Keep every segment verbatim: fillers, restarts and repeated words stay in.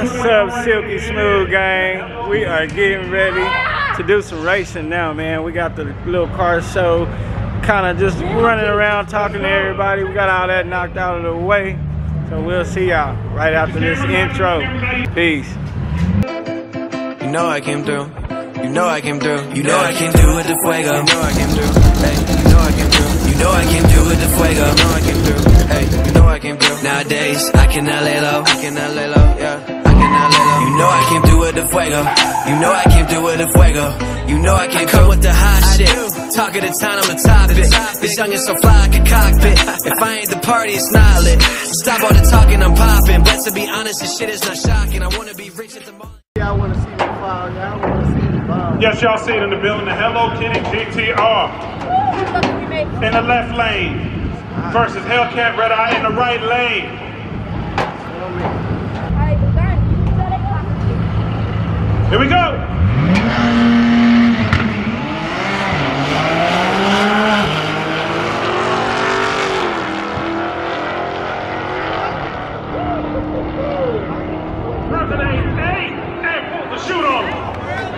What's up, Silky Smooth gang? We are getting ready to do some racing now, man. We got the little car show, kind of just running around talking to everybody. We got all that knocked out of the way, so we'll see y'all right after this intro. Peace. You know I came through. You know I came through. You know I came through with the fuego. You know I came through. Hey, you know I came through. You know I came through with the fuego. You know I came through. Hey, you know I came through. Nowadays I cannot lay low. I cannot lay low. Yeah. You know I came through with the fuego. You know I came through with the fuego. You know I came through with the hot shit. Talk of the town, I'm a topic. Bitch, young and so fly, I can cockpit. If I ain't the party, it's not lit. Stop all the talking, I'm popping. But to be honest, this shit is not shocking. I wanna be rich at the moment. Y'all wanna see the cloud? Y'all wanna see the cloud? Yes, y'all see it in the building. The Hello Kitty G T R in the left lane versus Hellcat Redeye in the right lane. Here we go!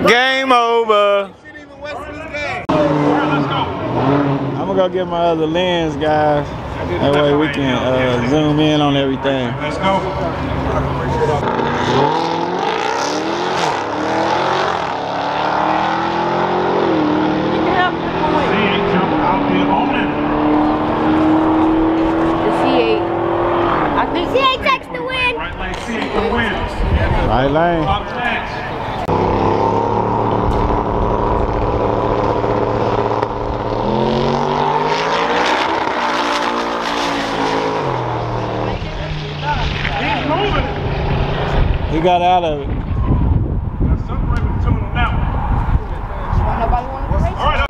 Game over! Alright, I'm gonna go get my other lens, guys. That way we can uh, zoom in on everything. Let's go! Right lane. Up next. He's moving. He got out of it. Got something right between them now. Nobody want to race? All right.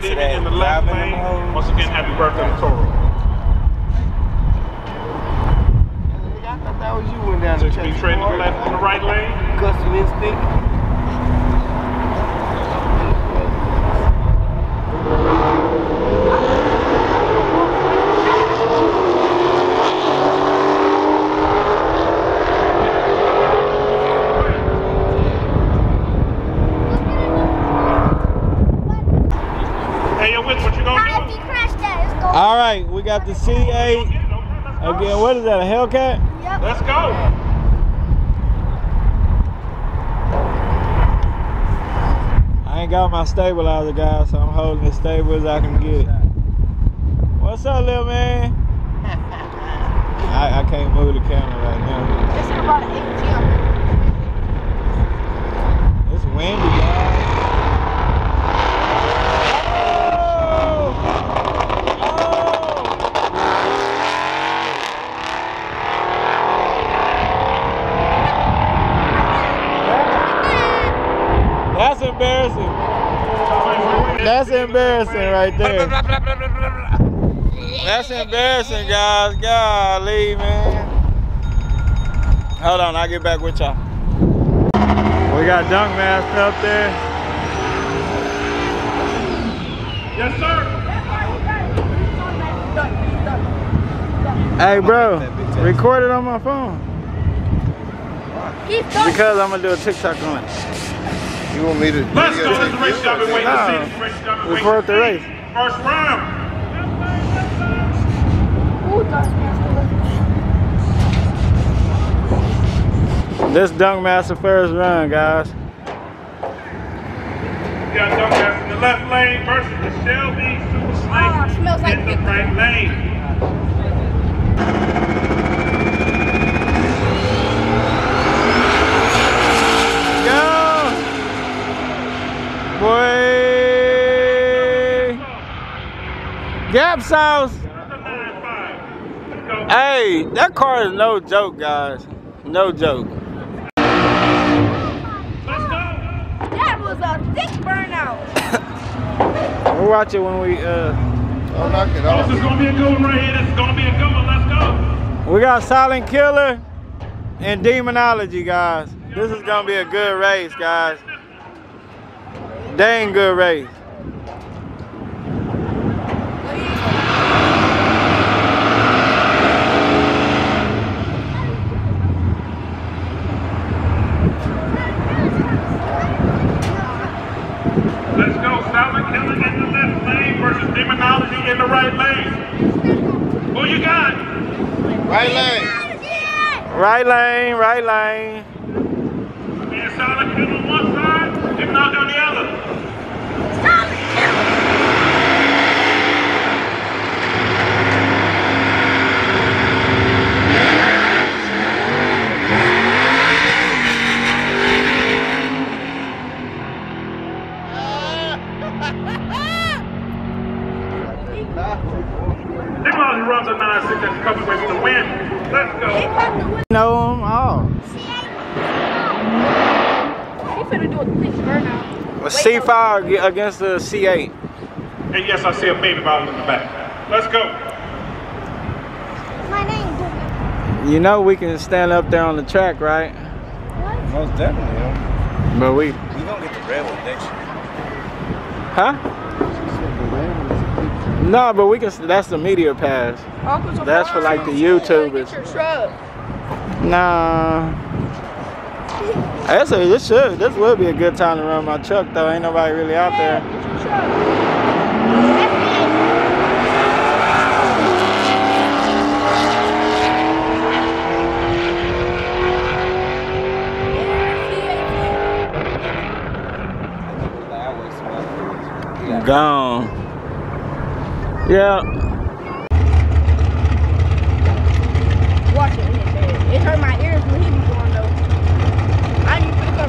In the left lane. Once again, happy birthday to Toro. I thought that was you went down the track. Trading the left in the right lane. Custom instinct. Got the C eight again. What is that? A Hellcat? Yep. Let's go. I ain't got my stabilizer, guys, so I'm holding as stable as I can get. What's up, little man? I, I can't move the camera right now. It's about an eighteen. It's windy, guys. That's embarrassing right there. That's embarrassing, guys. Golly, man. Hold on, I'll get back with y'all. We got Donkmaster up there. Yes, sir. Hey, bro, record it on my phone. Because I'm going to do a TikTok on it. You want me to? Let's go. Let's the race. I've been waiting to see the race. I've been waiting to see the race. First round. This Donkmaster first round, guys. We got Donkmaster in the left lane versus the Shelby Super Slayer oh, smells like in the right lane. Boy, Gap Sauce. Hey, that car is no joke, guys. No joke. That was a thick burnout. We'll watch it when we uh. I'll knock it off. This is gonna be a good one right here. This is gonna be a good one. Let's go. We got Silent Killer and Demonology, guys. This is gonna be a good race, guys. dang good race. Let's go, Silent Killer in the left lane versus Demonology in the right lane. Who you got? Right lane. Right lane, right lane. Yeah, Silent Killer on one side, Demonology on the other. Silent Killer. Demonology runs a nine six that's coming away with the win. Let's go. Know them all. He finna do a quick burnout. A C five against the C eight. And yes, I see a baby bottle in the back. Let's go. My name. You know we can stand up there on the track, right? What? Most definitely. Yeah. But we. We gonna get the red one next year. Huh? No, but we can. That's the media pass. Uncle's that's for like the YouTubers. Nah. That's a, this should. This will be a good time to run my truck though. Ain't nobody really out there. Gone. Yeah. Watch it. It hurt my ears when he was going though. I didn't pick up.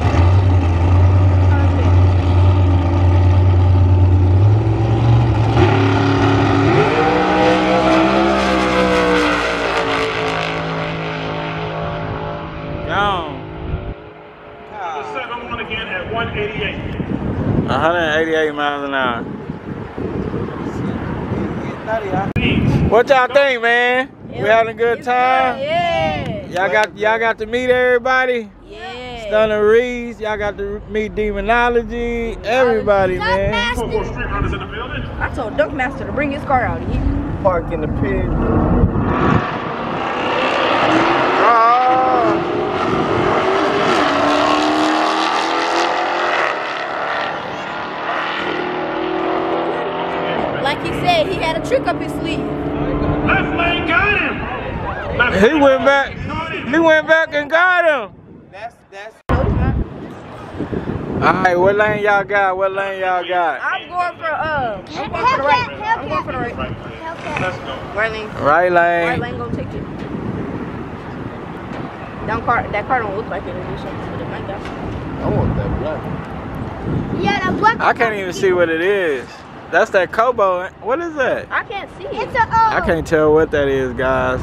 Down. The second one again at one eighty-eight. one eighty-eight miles an hour. What y'all think, man? Yeah. We having a good time? Yeah. Y'all got y'all got to meet everybody. Yeah. Stunner Reese, y'all got to meet Demonology. Everybody, Dunk man. Master. I told Donkmaster to bring his car out here. Park in the pit. Like he said, he had a trick up his sleeve. Left lane got him. Left he lane went back. He went back and got him. That's that's. All right, what lane y'all got? What lane y'all got? I'm going for uh. I'm going for the right. Hellcat. I'm going for the right. Hellcat. Let's go. Right lane. Right lane. Right lane gonna take it. That car, that car don't look like it. But it might go. I want that black. Yeah, that black. I can't even see what it is. That's that Kobo. What is that? I can't see it. It's a, uh, I can't tell what that is, guys.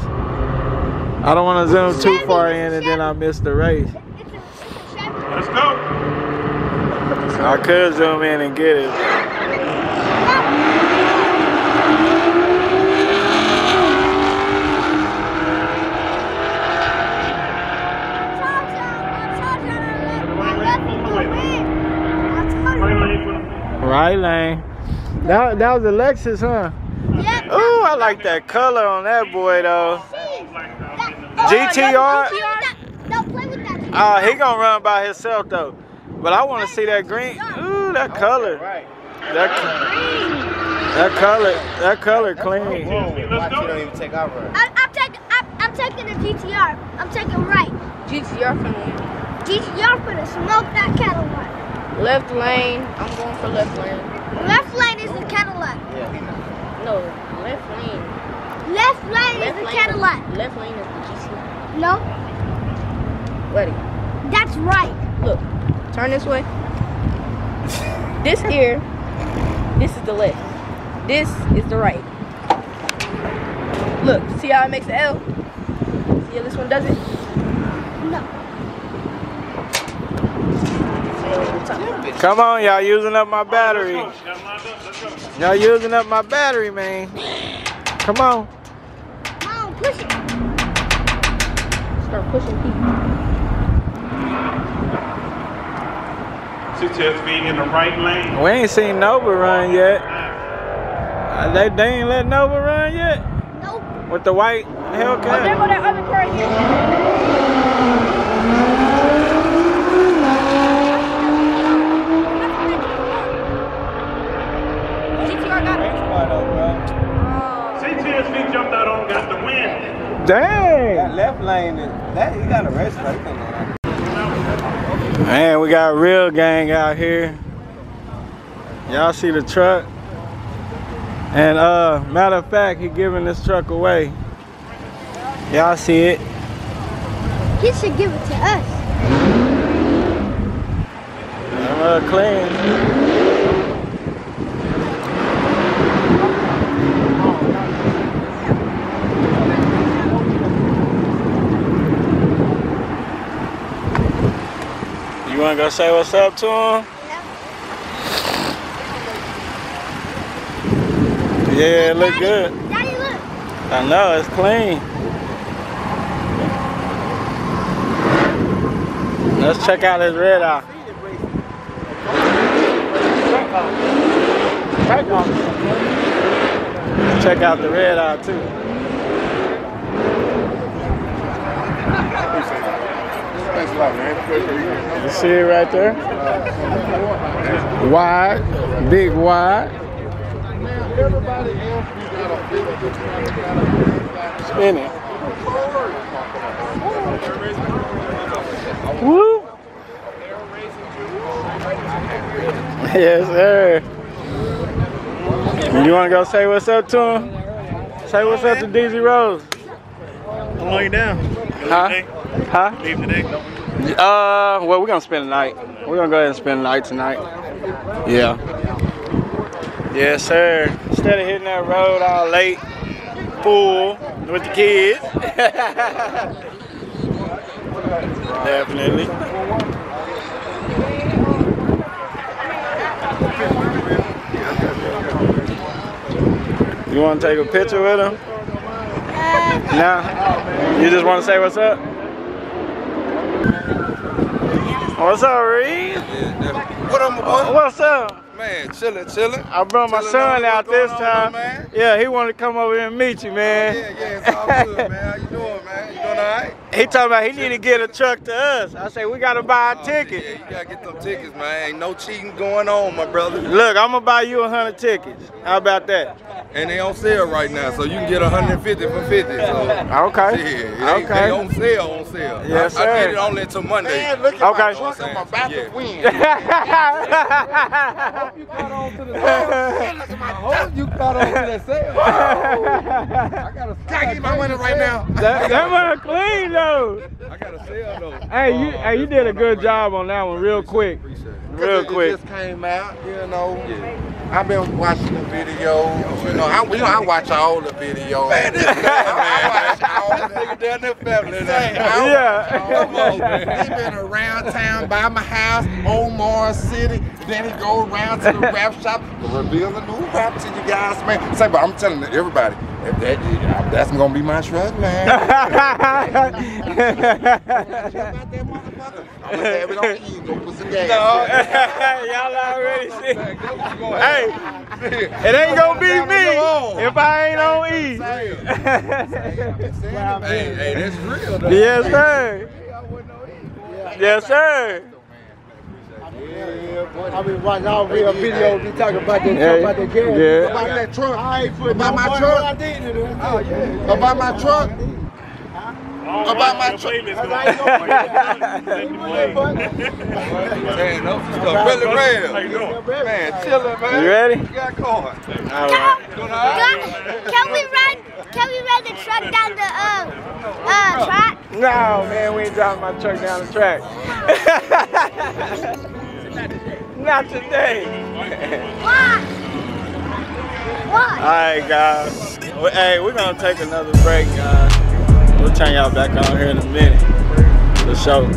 I don't want to zoom too far in and then I miss the race. It's a, it's a Shelby. Let's go. I could zoom in and get it. Right lane. That, that was a Lexus, huh? Yep. Ooh, I like that color on that boy, though. G T R? Don't play with that. Uh, he gonna run by himself, though. But I want to see that green. Ooh, that color. That, that color. That color clean. I'm taking, I'm taking the G T R. I'm taking right. G T R for the G T R for the smoke that Cadillac. Left lane. I'm going for left lane. Left lane is the Cadillac. Yeah. No, left lane. Left lane left is the Cadillac. Left lane is the G T R. No. Ready. That's right. Look, turn this way. This here, this is the left. This is the right. Look, see how it makes the L? See how this one does it? No. Come on, y'all using up my battery. Y'all using up my battery, man. Come on. Come on, push it. Start pushing people. two ten speed in the right lane. We ain't seen Nova run yet. Uh, they, they ain't let Nova run yet? Nope. With the white Hellcat? Oh, there go that other car again. G T R got it. C ten speed jumped out on, got the win. Dang. That left lane, that, you got a race right there. Man, we got a real gang out here. Y'all see the truck? And uh, matter of fact, he giving this truck away. Y'all see it? He should give it to us. I'm uh, clean. You wanna go say what's up to him? Yeah, it look Daddy, good. Daddy, look. I know, it's clean. Let's check out his red eye. Check out the red eye, too. You see it right there? Wide, big wide. Everybody else, we got a big good spin it. Woo! Yes, sir. You want to go say what's up to him? Say what's up to D Z Rose. How long you down? Huh? Huh? Leave today? Uh, well, we're going to spend the night. We're going to go ahead and spend the night tonight. Yeah. Yes, sir. Instead of hitting that road all late, full with the kids. Definitely. You want to take a picture with them? No? You just want to say what's up? What's up, Reed? What up, my boy? What's up? Man, chillin', chillin'. I brought my chillin son out this time. There, yeah, he wanted to come over here and meet you, man. Oh, yeah, yeah, it's all good, man. How you doing, man? You doing all right? He talking about he need to get a truck to us. I say we got to buy a oh, ticket. Yeah, you got to get them tickets, man. Ain't no cheating going on, my brother. Look, I'm going to buy you one hundred tickets. How about that? And they on sale right now, so you can get one hundred fifty for fifty. So. Okay. Yeah, they, okay. They on sale, on sale. Yes, I, sir. I did it only until Monday. Man, look at okay. my truck. I'm about yeah. to win. You got on to the sale. I you got on to the sale. I got to I get my money right now. That, that wasn't clean though. I got to sell though. Hey, you, um, hey, you did a good job on that one, real quick. Real quick. It just came out, you know. Yeah. I've been watching the videos, you know, I, you know, I watch all the videos. Man, this man, I watch all the niggas down there family. Yeah. He been around town, by my house, Omar City, then he go around to the rap shop, reveal the new rap to you guys, man. Say, but I'm telling everybody, if that, if that's going to be my truck, man. I'm going to have it on the eagle, put some gas. No, y'all already see. Hey, it ain't gonna be me if I ain't on E. Hey, hey, that's real though. Yes, sir. Yes, sir. Yeah, boy. I be watching all real videos. Be talking about that truck, about that gas, yeah. about that truck. I ain't put about my truck. Oh yeah. About my truck. About my truck. Man, chillin', man. You ready? You got caught. Can we ride? Can we ride the truck down the uh, uh track? No, man, we ain't driving my truck down the track. Not today. Why? Why? All right, guys. Hey, we're gonna take another break, guys. We'll turn y'all back on here in a minute. For sure.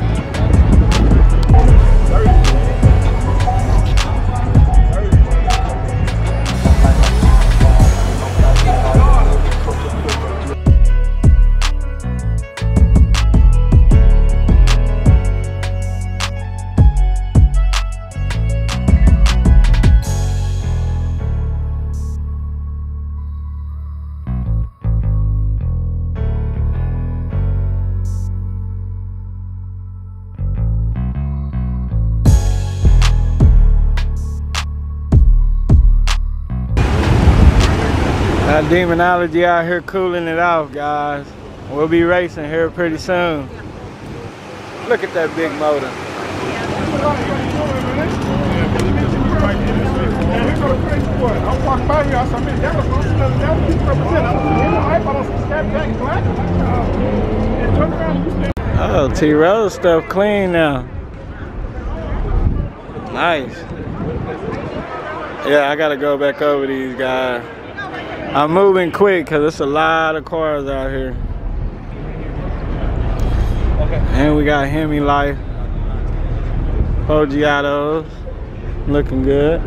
Got Demonology out here cooling it off, guys. We'll be racing here pretty soon. Look at that big motor. Oh, T Rose stuff clean now. Nice. Yeah, I gotta go back over these guys. I'm moving quick because there's a lot of cars out here. And we got Hemi Life, Fogiatos, looking good.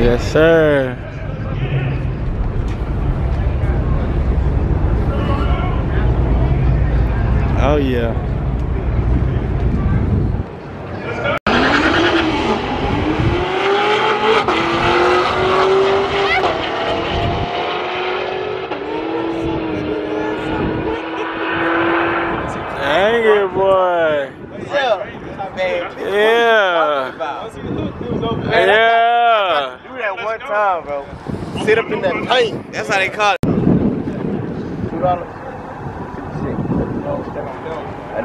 Yes, sir. Oh, yeah. Sit up in that paint. That's how they call it. two dollars.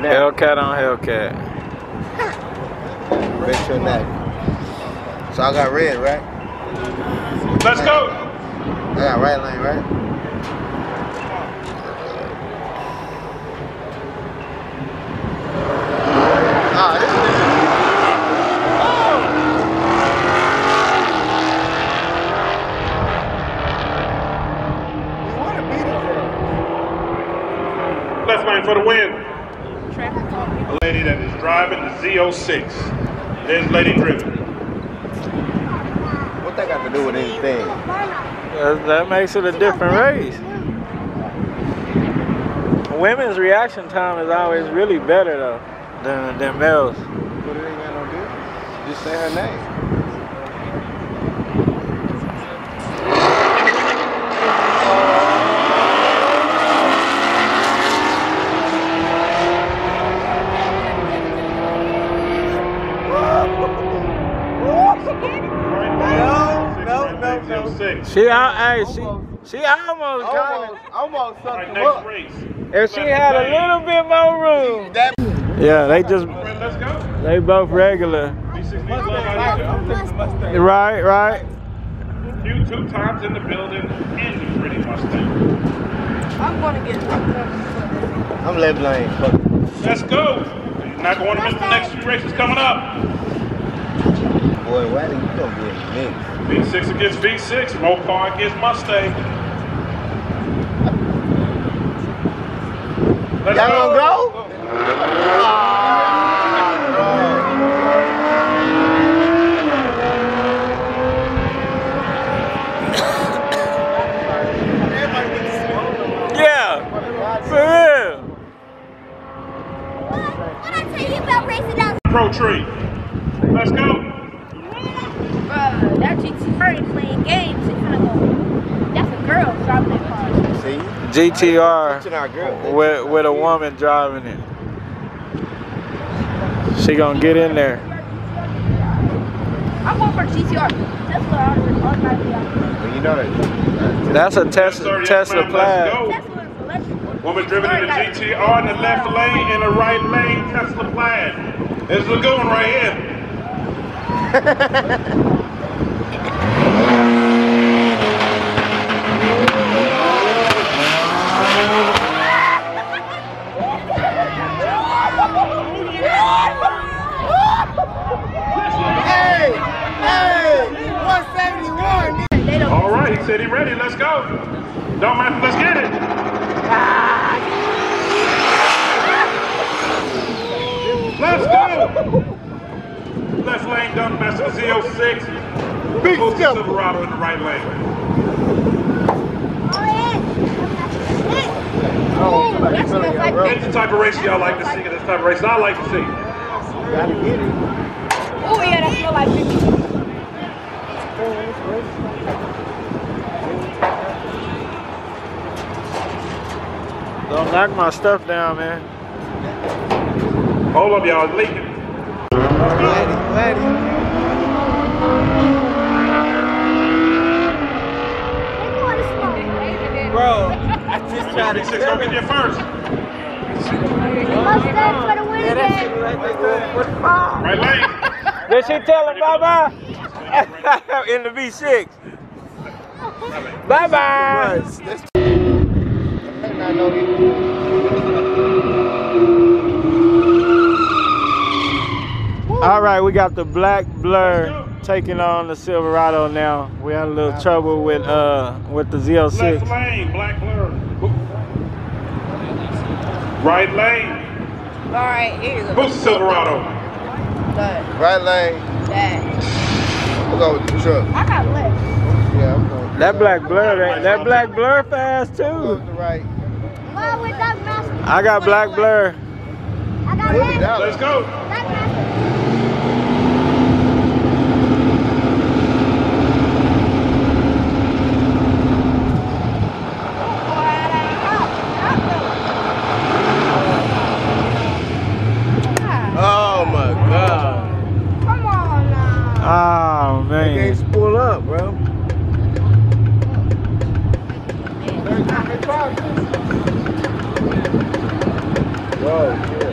Hellcat on Hellcat. Red your neck. So I got red, right? Let's go. I got right lane, right? Ah, this is. For the win. A lady that is driving the Z oh six. There's lady driven. What that got to do with anything? That, that makes it a different race. Women's reaction time is always really better though than, than males. But it ain't got no difference. Just say her name. She, I, I, she, she almost got it. Almost something. Right, race. If she had a little bit more room. Yeah, they just, they both regular. Right, right. You two times in the building and you pretty Mustang. I'm going to get I'm left lane. Let's go. You're not going to miss the next few races coming up. Boy, why didn't you go get mixed? V six against V six, Mopar against Mustang. Y'all gonna go? Go. Yeah, for real. What? What I tell you about racing out? Pro tree. Let's go. Playing games and kind of go, that's a girl driving that car. See? G T R with, with a woman driving it. She gonna get in there. I'm going for G T R. Tesla, you know that. That's a Tesla, Tesla Plaid. Woman driven in the G T R in the left lane, in the right lane, Tesla Plaid. There's a good one right here. City ready, let's go. Don't mind, let's get it. Let's go. Left lane, Donkmaster Z oh six. Big move to Silverado in the right lane. It's the type of race y'all like to see. It's the type of race I like to see. Gotta get it. Oh, yeah, that's more like fifty. Don't knock my stuff down, man. Hold up, y'all. It's leaking. Lady, lady. Bro, I just tried to six gonna get there first. Mustang for the win again. Right lane. Did she tell him bye-bye? In the V six. Bye-bye. I know you. All right, we got the Black Blur taking on the Silverado now. We had a little trouble with uh with the Z oh six. Left lane, Black Blur. Right lane. All right, here you go. Who's Silverado? Left. Right lane. Left. We'll go with the truck. I got left. Yeah, I'm going. That Black Blur, that, that Black Blur fast too. Go to the right. Well, with Donkmaster. I got Black Blur. I got Red. Let's go. Oh my God. Come on now. Oh man. They can't spool up, bro. Oh, yeah.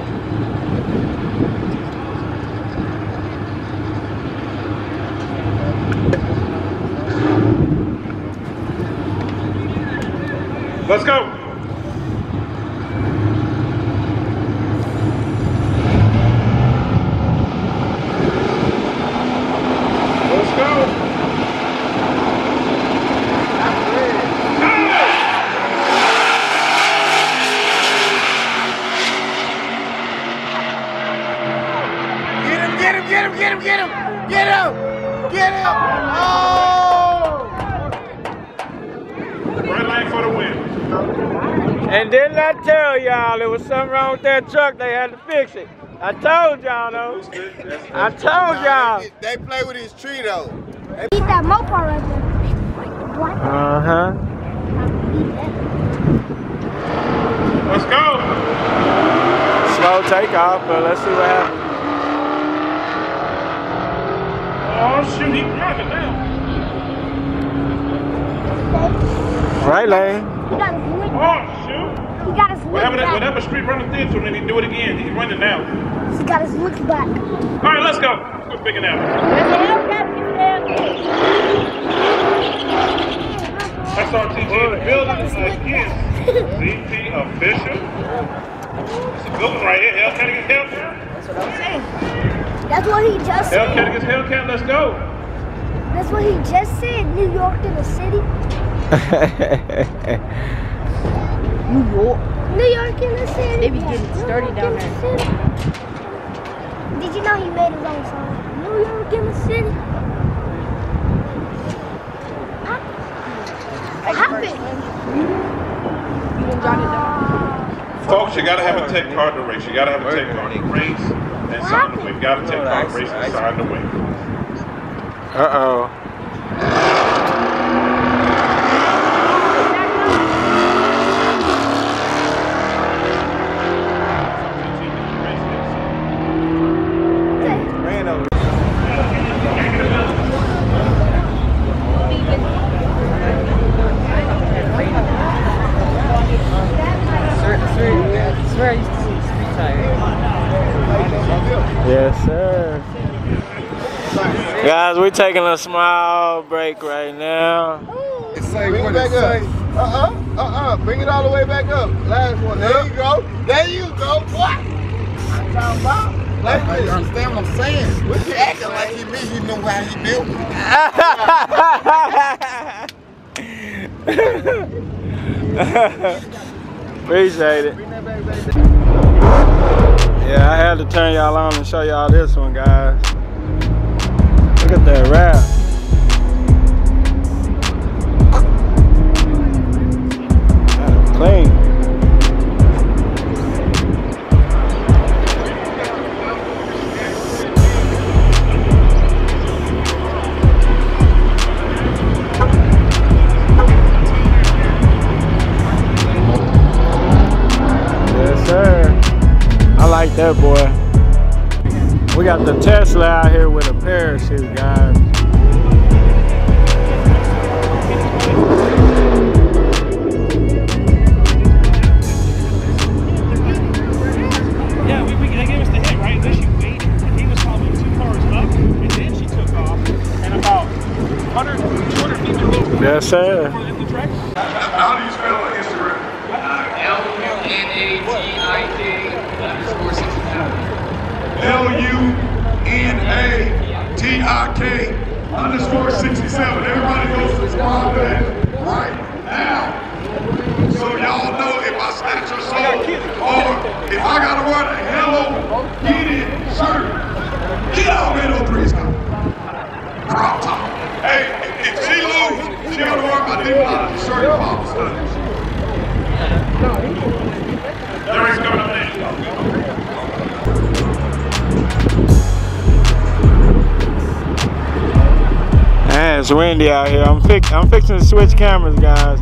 Let's go. And didn't I tell y'all there was something wrong with that truck? They had to fix it. I told y'all though. I told y'all. They, they play with his tree though. They eat that mopar right there. Uh huh. Let's go. Slow takeoff, but let's see what happens. Oh shoot, he knocked it down. Right lane. He got his wig back. Oh, shoot. He got his wig whatever back. That, whatever street running did to him, and he do it again. He's running now. He got his wig back. All right, let's go. Let's go pick it out. That's our T G in the building. Again, Z P official. It's a good one right here. Hellcat against Hellcat. That's what I'm saying. That's what he just said. Hellcat against Hellcat. Let's go. That's what he just said. New York to the city. New York. New York in the city. They be getting sturdy down there. The Did you know he made his own song? New York in the city. Pop it. Pop it. You done jotted down. Folks, you gotta have a tech car to race. You gotta have a tech car to race and sign the wave. You gotta take car to race and sign the wave. Uh-oh. Guys, we're taking a small break right now. Ooh, it's like bring it back up. Uh-uh, uh-uh. Bring it all the way back up. Last one. There you go. There you go, boy. I'm talking about. Like, you understand what I'm saying? What you acting like he mean? You know how he built me. Appreciate it. Yeah, I had to turn y'all on and show y'all this one, guys. Look at that wrap. Got it clean. Yes, sir. I like that boy. We got the Tesla out here with a parachute, guys. Yes, sir. How do you spell on Instagram? L U N A T I K underscore sixty-seven. Everybody goes to subscribe that right now. So y'all know if I snatch your soul or if I gotta wear the Hello Kitty shirt, get out of that oh three style. Drop top. Hey, if she lose, she gotta worry about Demonology shirt and pop stuff. There is no man, it's windy out here. I'm fix I'm fixing to switch cameras, guys.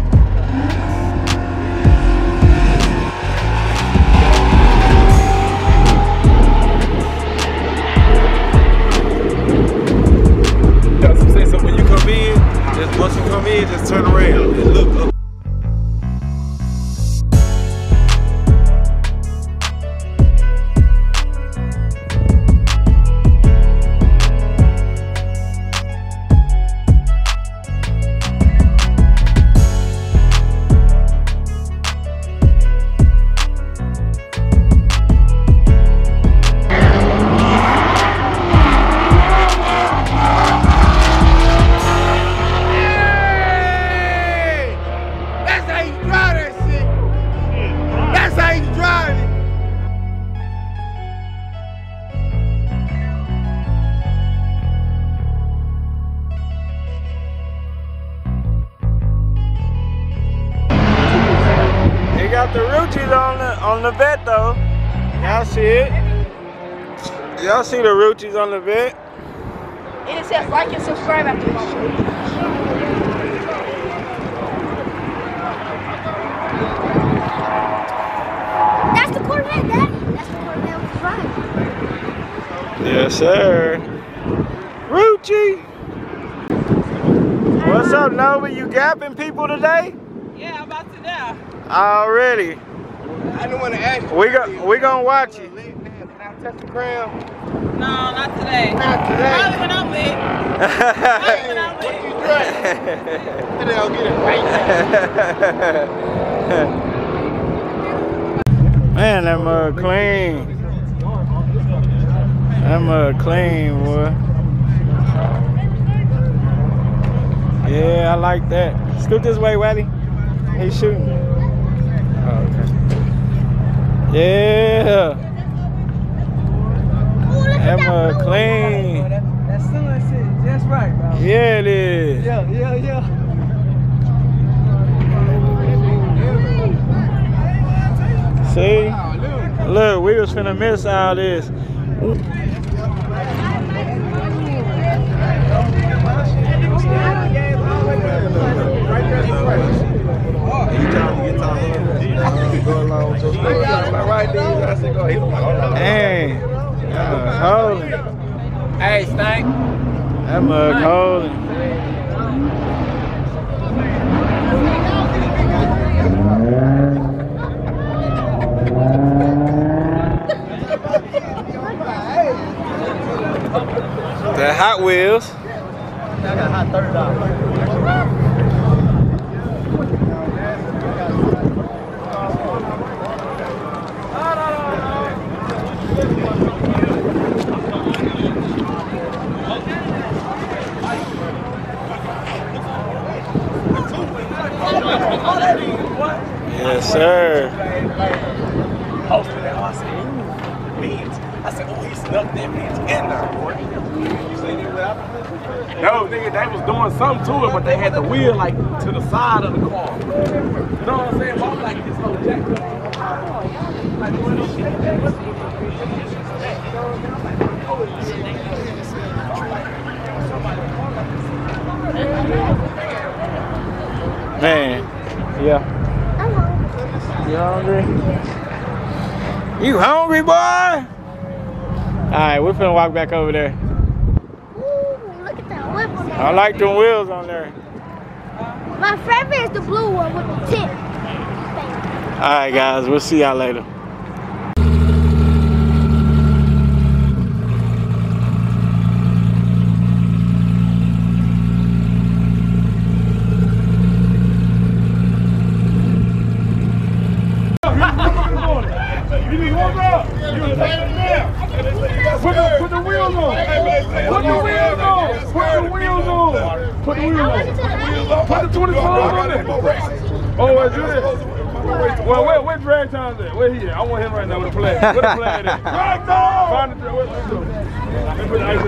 Once you come in, just turn around and look up. The vet though, y'all see it. Y'all see the Ruchies on the vet. And it says like and subscribe after this. That's the Corvette, Daddy. That's the Corvette with Friday. Yes, sir. Ruchie. Uh-huh. What's up, Nova? You gapping people today? Yeah, I'm about to now. Already. I didn't want to ask you. We go, we gonna watch it. Can I touch the ground? No, not today. Not today. Probably when I'm lit. Probably when I'm lit. What you drink? Today I'll get it. Man, that mud clean. That mud clean, boy. Yeah, I like that. Scoot this way, Waddy. He's shooting. Oh, okay. Yeah. Ooh, that mud clean. That sunset just right, bro. Yeah, it is. Yeah, yeah, yeah. See? Wow, look. Look, we was finna miss all this. Hey, holding. Hey, Stank. That mug holding. The Hot Wheels. I got hot third dog. Yes, sir. I said, beans. I said, oh, he snuck them beans in there, boy. You say they were out? No, nigga, they was doing something to it, but they had the wheel, like, to the side of the car. You know what I'm saying? Well, I'm like, this little jack. Like, doing this shit. Man. Yeah. You hungry? You hungry, boy? Alright, we're finna walk back over there. Ooh, look at that whip on there. I like the wheels on there. My favorite is the blue one with the tip. Alright, guys, we'll see y'all later. Put the, put the wheels on. Put the wheels on. Put the wheels on. Put the wheels on. Put the twenty-five on it. Oh, I do it. Well, where, where drag time's at? Where he at? I want him right now with a flag. Where the flag at? Drag time! Find the drag.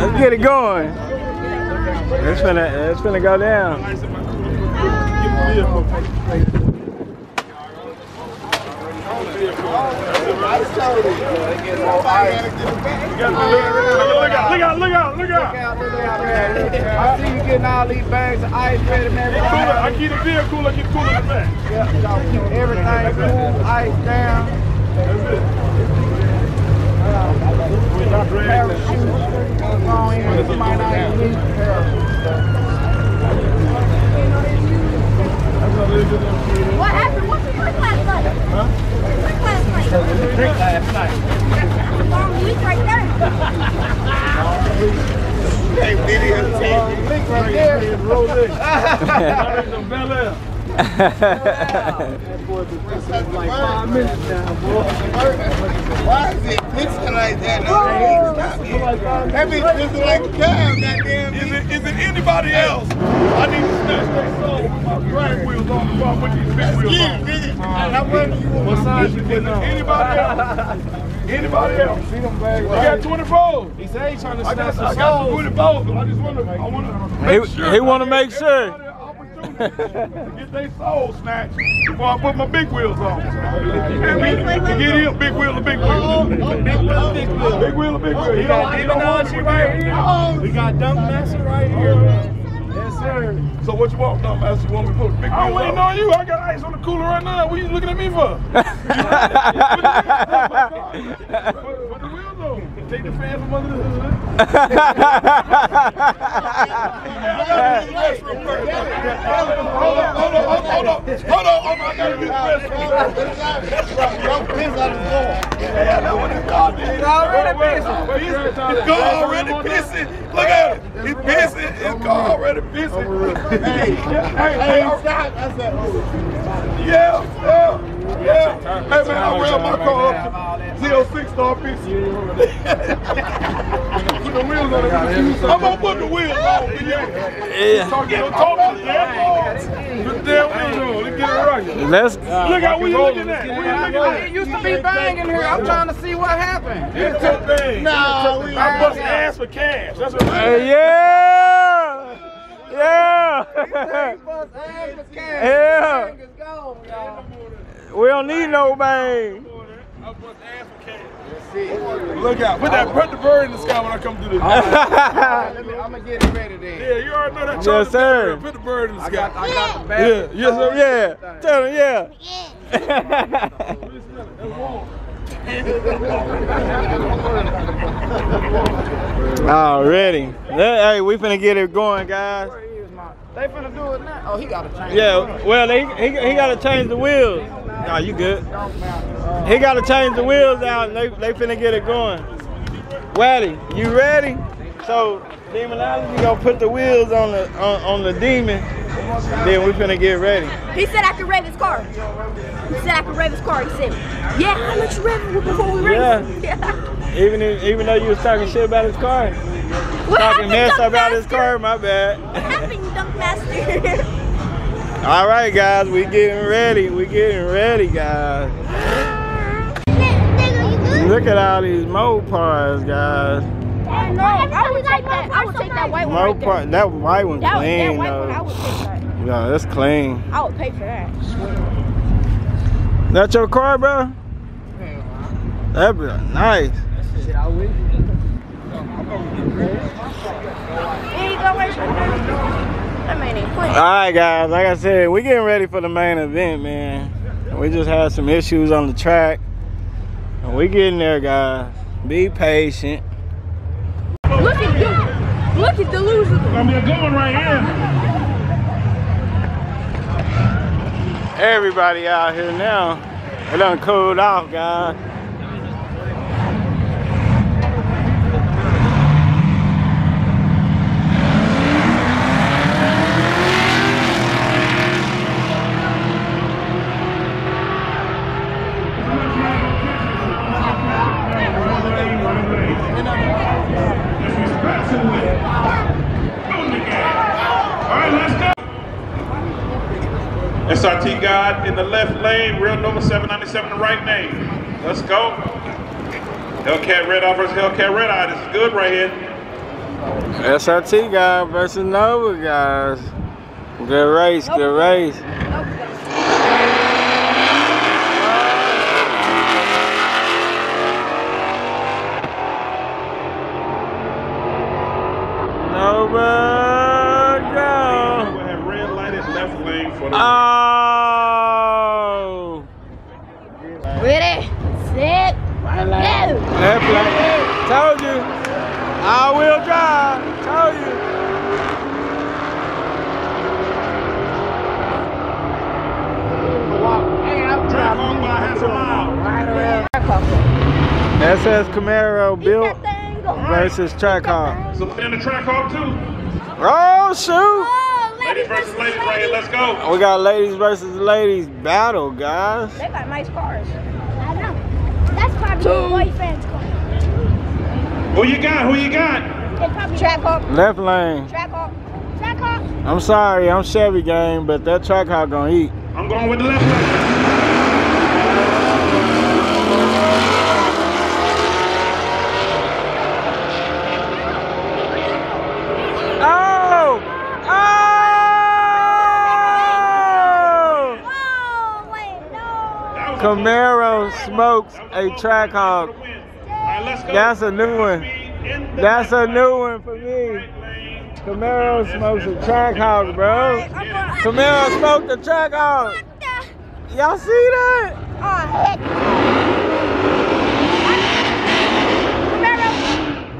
Let's get it going. It's finna, it's finna go down. Look out! Look out! Look out! Look out! I see you getting all these bags of ice ready, man. I keep the beer cool. I keep cool in the back. Yeah, everything cool, ice down. Parachute. What happened? What's the quick class like? Huh? Quick class like. Long leak right there. Hey, long leak right there. Why is it pissing like that? That bitch pissing like a cow, goddamn. Is it, is it anybody else? I need to snatch that soul with my drag wheels on the bar with these big wheels on. What size you putting on? Anybody else? Anybody else? See them bags. He got twenty-four. He said he's trying to snatch some souls. I got twenty-four. I just want to, I want to make he, sure. He want to make sure. To get their soul snatched before I put my big wheels on. To get him big wheel or big wheel. Oh, oh, big wheel or big wheel. Big wheel or big wheel. He got Demonology right here. Oh. We got Donkmaster right here. Oh. Yes, sir. So what you want, Donkmaster? You want me to put the big wheel on? I'm waiting on you. I got ice on the cooler right now. What are you looking at me for? Put the wheels on. Take the fan from under the hood. Hold on, hold on, hold on, hold on. I gotta do the restroom. His car already pissing. Look at it. He's pissing. His car already pissing. Hey, hey, I'm shocked. I said, yeah, yeah, yeah. Hey man, I ran my car up. Z oh six star picture. Yeah. Put the wheels on it. I'm gonna put the wheels on. Yeah. Talk your talk. Put the damn wheels on. Let's get it right. Let's look at what you looking at. What you looking at? It used to be banging here. I'm trying to see what happened. It's a bang. Nah, I bust ass for cash. That's what. Yeah. Yeah. Yeah. Yeah. We don't need no bang. I bust ass for cash. That's it. Look out. Put that, put the bird in the sky when I come through this. Right, let me, I'm going to get it ready then. Yeah, you already know that. Yes, sir. Put the bird in the sky. I got, I got the bag. Yeah. Yes, sir. Yeah. Tell him, yeah. Yeah. That's warm. Already. Hey, we finna get it going, guys. They finna do it now. Oh, he gotta change. Yeah, well, he he, he gotta change the wheels. Nah, you good. He gotta change the wheels out, and they they finna get it going. Waddy, you ready? So, Demonology gonna put the wheels on the on, on the demon. Then we finna get ready. He said I could rev his car. He said I could rev his car. He said, yeah, how much you rev it before we rev it? Yeah. Even if, even though you was talking shit about his car. What talking mess about master? His car, my bad. What happened, Donkmaster? All right, guys, we getting ready. We getting ready, guys. Look at all these Mopars, guys. I know. I would take that. I would take that white Mopar, one. Right there. That white one that, clean. That white though. One, I would take that. Yeah, that's clean. I would pay for that. That's your car, bro? That'd be nice. That shit, I would. Alright guys, like I said, we're getting ready for the main event, man. We just had some issues on the track. And we getting there, guys. Be patient. Look at you. Look at the loser. It's gonna be a good one right here. Everybody out here now. It done cooled off, guys. S R T God in the left lane, Real Nova seven ninety-seven in the right lane. Let's go. Hellcat Redeye versus Hellcat Redeye. This is good right here. S R T God versus Nova guys. Good race, nope. good race. Nope. Oh! Ready, set, go! Left lane. Told you. I will drive. Told you. Hey, I'm driving my hands around. Right around. S S Camaro built versus track hawk. So put in the track hawk too. Oh shoot! Ladies versus ladies right here, let's go. We got ladies versus ladies battle, guys. They got nice cars. I know. That's probably your boyfriend's car. Who you got? Who you got? It's probably Track Hawk. Left lane. Track Hawk. Track Hawk. I'm sorry, I'm Chevy gang, but that Track Hawk gonna eat. I'm going with the left lane. Camaro smokes a Track Hawk. That's a new one. That's a new one for me. Camaro smokes a Track Hawk, bro. Camaro smoked a Track Hawk. Y'all see that? Oh, heck.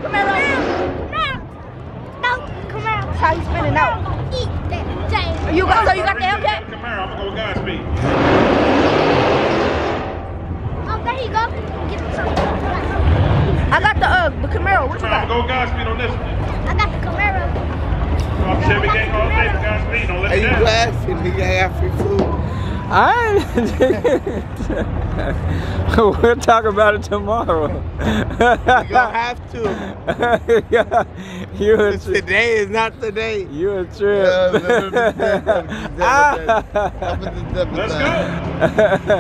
Camaro. Camaro. No. No. Camaro. That's how you spinning out. Eat that thing. You got, so you got the Hellcat? Camaro, I'm going to go Godspeed. Go. I got the uh the Camaro. What you got? Go Godspeed on this one. I got the Camaro. I'm Chevy gang all day. Godspeed. Don't let it down. Are you laughing? Nigga, have free food. All right. We'll talk about it tomorrow. You don't have to. Yeah. You a today is not the day. You a trip. Let's go.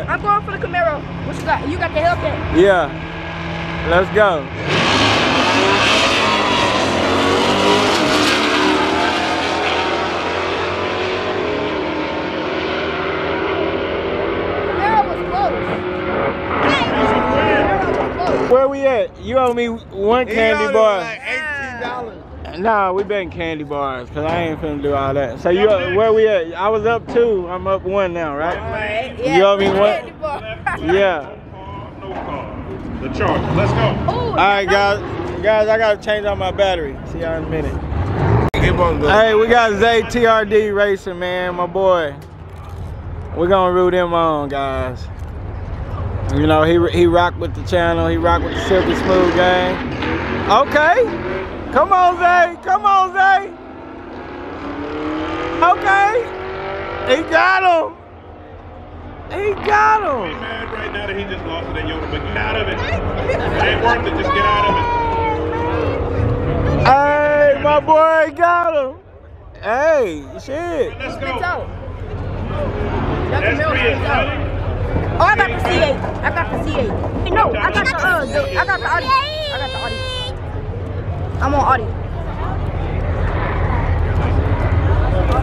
I'm going for the Camaro. What you got? You got the Hellcat. Yeah. Let's go. Camaro was close. Camaro was close. Where we at? You owe me one candy bar. Like eighteen dollars. Nah, we been candy bars, cause I ain't finna do all that. So you, where we at? I was up two. I'm up one now, right? All right. Yeah, you know what I mean? What? Yeah. No car. The charger. Let's go. Ooh, all right, guys. Guys, I gotta change out my battery. See y'all in a minute. Hey, we got Zay T R D racing, man, my boy. We're gonna root him on, guys. You know he he rocked with the channel. He rocked with the Silver Smooth gang. Okay. Come on, Zay. Come on, Zay. Okay. He got him. He got him! He's mad right now that he just lost it at Yoda, but get out of it. It ain't worth it, just get out of it. Hey, my boy got him. Hey, shit. Let's go. S three is ready. Oh, I got the C eight. I got the C eight. No, I got the, uh, the, I got the Audi. I got the Audi. I'm on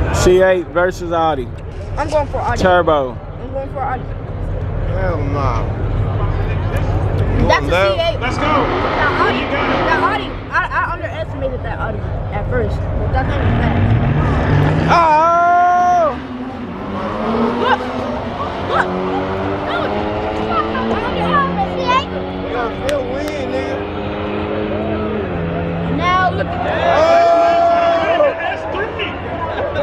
Audi. C eight versus Audi. I'm going for Audi. Turbo. Going for Audi. Hell no. Nah. That's a C eight. Let's go. That Audi. That Audi. I, I underestimated that Audi at first. But that thing is bad. Oh! Look. Look. Look. I feel weird, nigga. Now look at that. Oh! S three.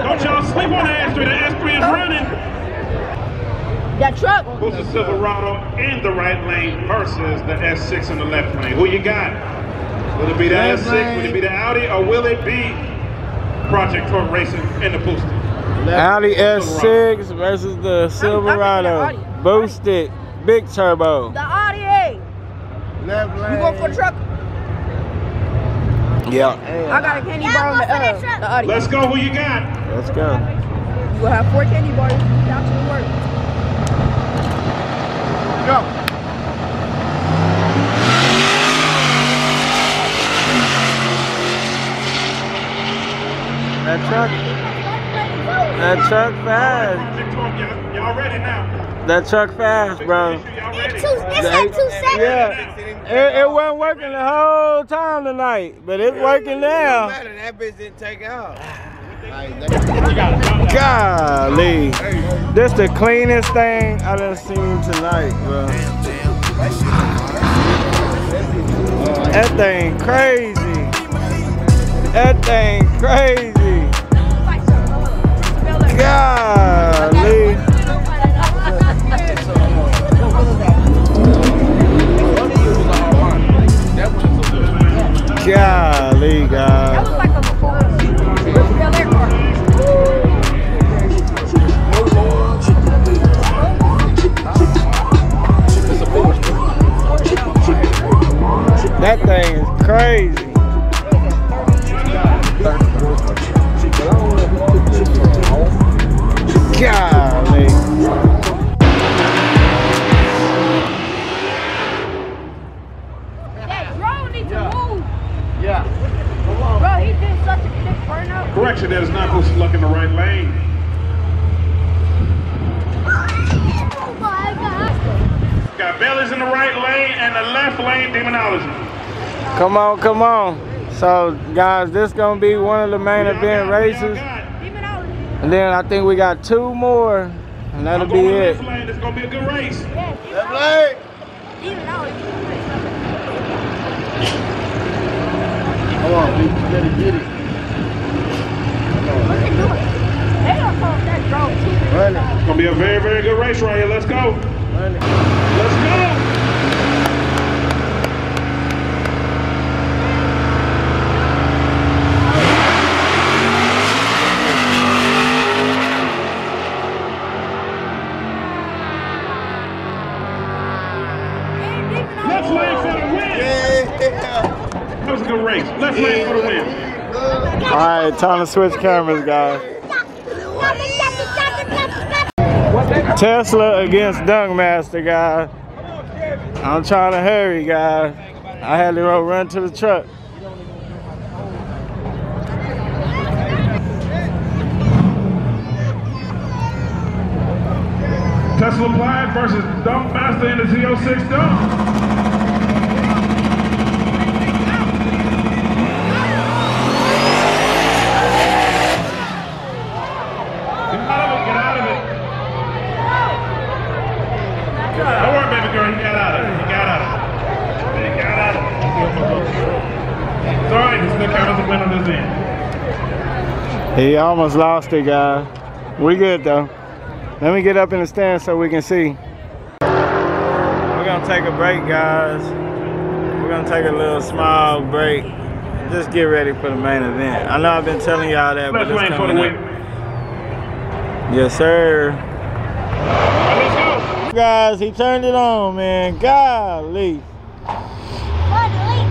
Don't y'all sleep on the S three. The S three is running. That truck. Who's the Silverado in the right lane versus the S six in the left lane? Who you got? Will it be the left S six? Lane. Will it be the Audi? Or will it be Project Torque Racing in the booster? Audi S six versus the Silverado. Boosted. Big turbo. The Audi A. Left lane. You going for the truck? Yeah. I got a candy bar on the, uh, the Audi. Let's go. Who you got? Let's go. We'll have four candy bars out to the work. Go. That truck, that truck fast. Y'all ready now? That truck fast, bro. It's like two seconds. Yeah, it, it wasn't working the whole time tonight, but it's working now. That bitch didn't take out. Golly, this the cleanest thing I done seen tonight, bro. That thing crazy. That thing crazy. Golly. Golly, God. That thing is crazy. Golly. That drone needs yeah. to move. Yeah. Bro, he did such a good burnout. Correction, that is not going to look in the right lane. Oh my God. Got Belly's in the right lane and the left lane, Demonology. Come on, come on. So, guys, this going to be one of the main event races. And then I think we got two more, and that'll be it. It's gonna be a good race. Yeah, come on, dude, you better get it. What they doing? They don't call that drone too. It's gonna be a very, very good race right here. Let's go. Money. Let's go. Alright, time to switch cameras, guys. Tesla against Donkmaster, guys. I'm trying to hurry, guys. I had to run to the truck. Tesla Plaid versus Donkmaster in the Z oh six Dunk. He almost lost it, guys. We good though. Let me get up in the stand so we can see. We're gonna take a break, guys. We're gonna take a little small break. Just get ready for the main event. I know I've been telling y'all that, but it's coming up. Yes, sir. Let's go. Guys, he turned it on, man. Golly.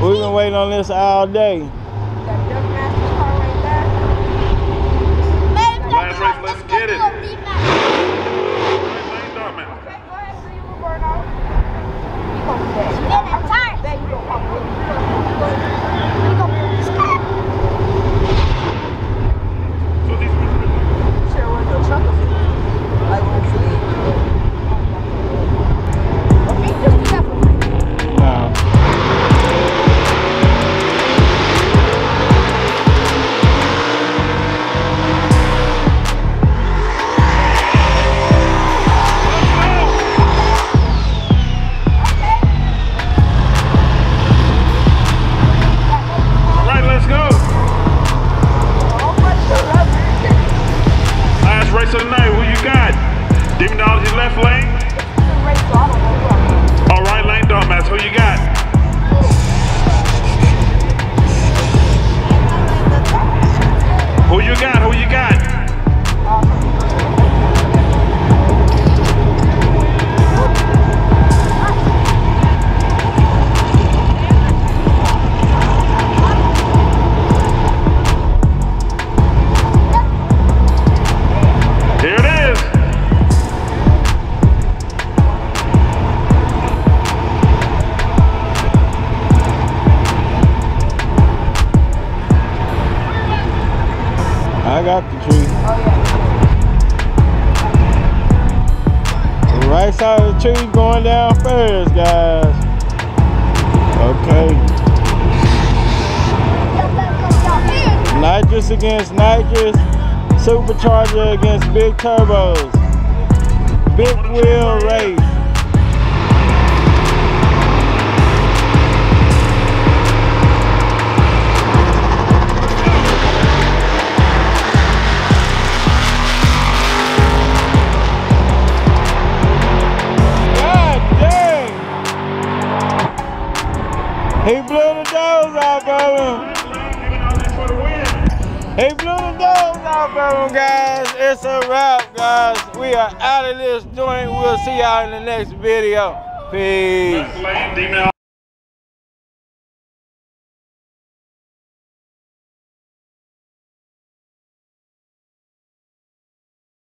We've been waiting on this all day. Let's get it. No. up the tree. The right side of the tree going down first, guys. Okay. Nitrous against nitrous, supercharger against big turbos, big wheel race. God dang! He blew the doors off of him. Hey, blew the doors off of them, guys. It's a wrap, guys. We are out of this joint. We'll see y'all in the next video. Peace.